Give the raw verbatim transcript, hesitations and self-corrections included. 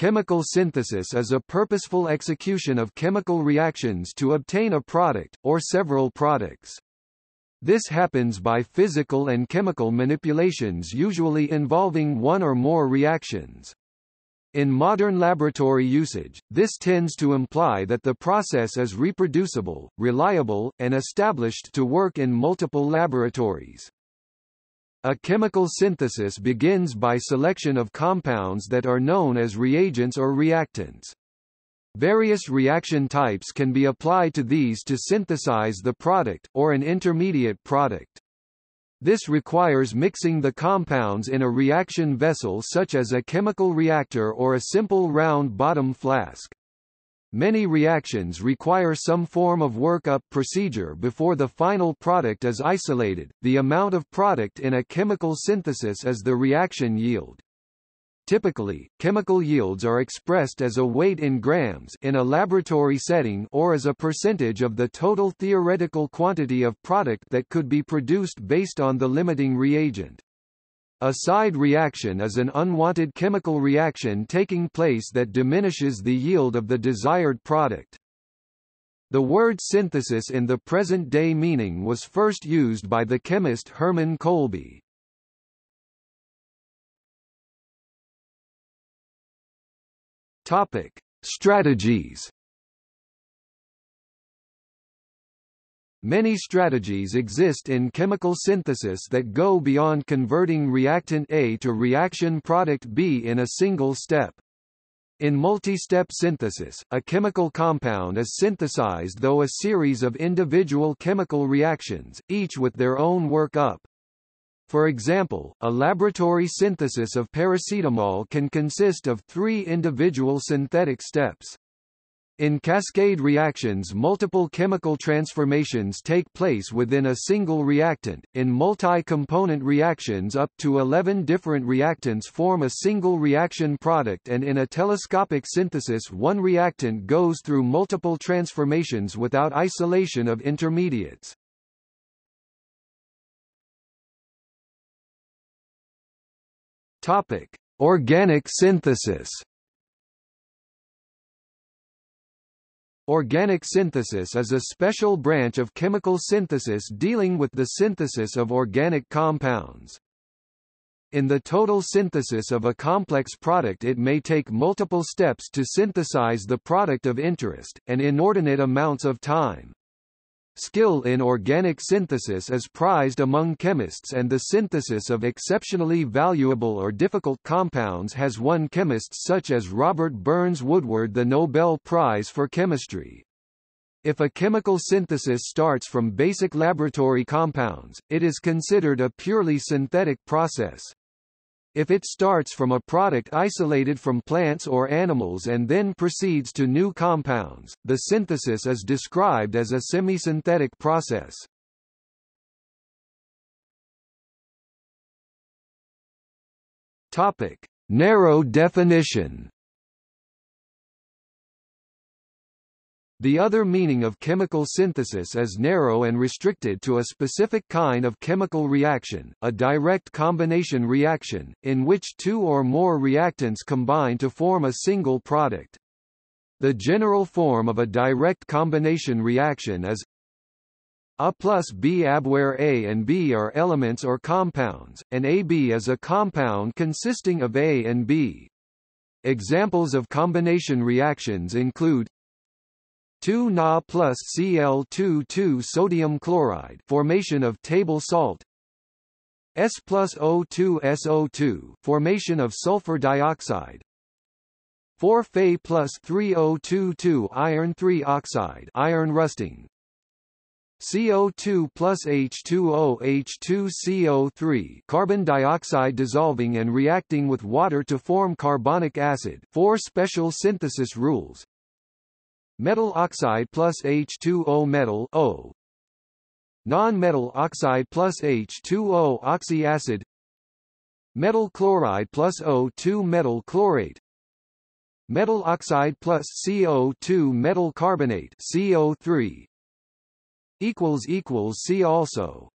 Chemical synthesis is a purposeful execution of chemical reactions to obtain a product, or several products. This happens by physical and chemical manipulations, usually involving one or more reactions. In modern laboratory usage, this tends to imply that the process is reproducible, reliable, and established to work in multiple laboratories. A chemical synthesis begins by selection of compounds that are known as reagents or reactants. Various reaction types can be applied to these to synthesize the product, or an intermediate product. This requires mixing the compounds in a reaction vessel such as a chemical reactor or a simple round-bottom flask. Many reactions require some form of workup procedure before the final product is isolated. The amount of product in a chemical synthesis is the reaction yield. Typically, chemical yields are expressed as a weight in grams in a laboratory setting or as a percentage of the total theoretical quantity of product that could be produced based on the limiting reagent. A side reaction is an unwanted chemical reaction taking place that diminishes the yield of the desired product. The word synthesis in the present-day meaning was first used by the chemist Hermann Kolbe. Topic: Strategies. Many strategies exist in chemical synthesis that go beyond converting reactant A to reaction product B in a single step. In multi-step synthesis, a chemical compound is synthesized through a series of individual chemical reactions, each with their own work-up. For example, a laboratory synthesis of paracetamol can consist of three individual synthetic steps. In cascade reactions, multiple chemical transformations take place within a single reactant. In multi-component reactions, up to eleven different reactants form a single reaction product, and in a telescopic synthesis, one reactant goes through multiple transformations without isolation of intermediates. Topic: Organic synthesis. Organic synthesis is a special branch of chemical synthesis dealing with the synthesis of organic compounds. In the total synthesis of a complex product, it may take multiple steps to synthesize the product of interest, and inordinate amounts of time. Skill in organic synthesis is prized among chemists, and the synthesis of exceptionally valuable or difficult compounds has won chemists such as Robert Burns Woodward the Nobel Prize for Chemistry. If a chemical synthesis starts from basic laboratory compounds, it is considered a purely synthetic process. If it starts from a product isolated from plants or animals and then proceeds to new compounds, the synthesis is described as a semi-synthetic process. Topic: Narrow definition. The other meaning of chemical synthesis is narrow and restricted to a specific kind of chemical reaction, a direct combination reaction, in which two or more reactants combine to form a single product. The general form of a direct combination reaction is A plus B A, where A and B are elements or compounds, and A B is a compound consisting of A and B. Examples of combination reactions include two Na plus C l two two sodium chloride, formation of table salt, S plus O two S O two, formation of sulfur dioxide, four Fe plus three O two two iron three oxide, iron rusting, C O two plus H two O H two C O three, carbon dioxide dissolving and reacting with water to form carbonic acid. Four special synthesis rules: metal oxide plus H two O metal O, non-metal oxide plus H two O oxy-acid, metal chloride plus O two metal chlorate, metal oxide plus C O two metal carbonate C O three. See also